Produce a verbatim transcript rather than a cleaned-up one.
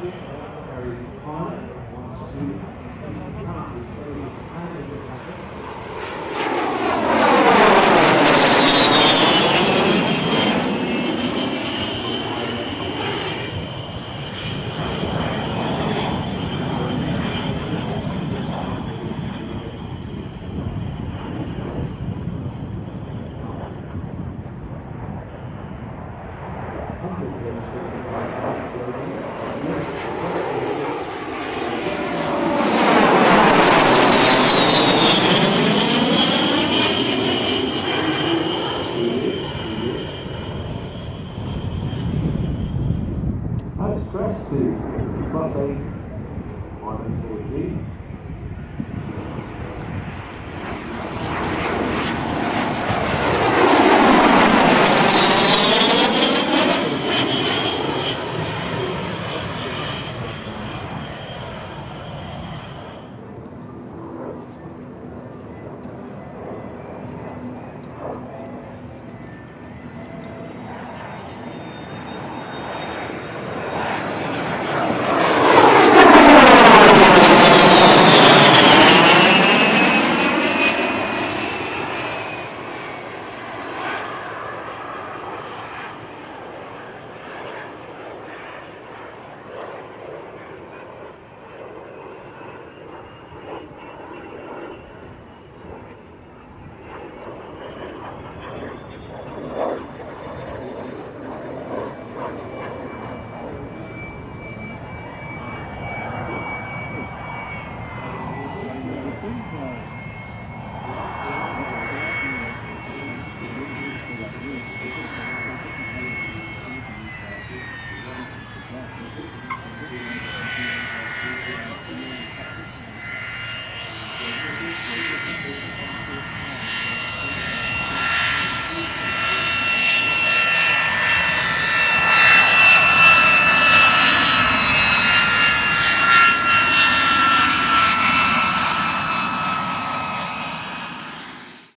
subject or area component of one student and you can't refer to the time of the I stress to class eight minus four G.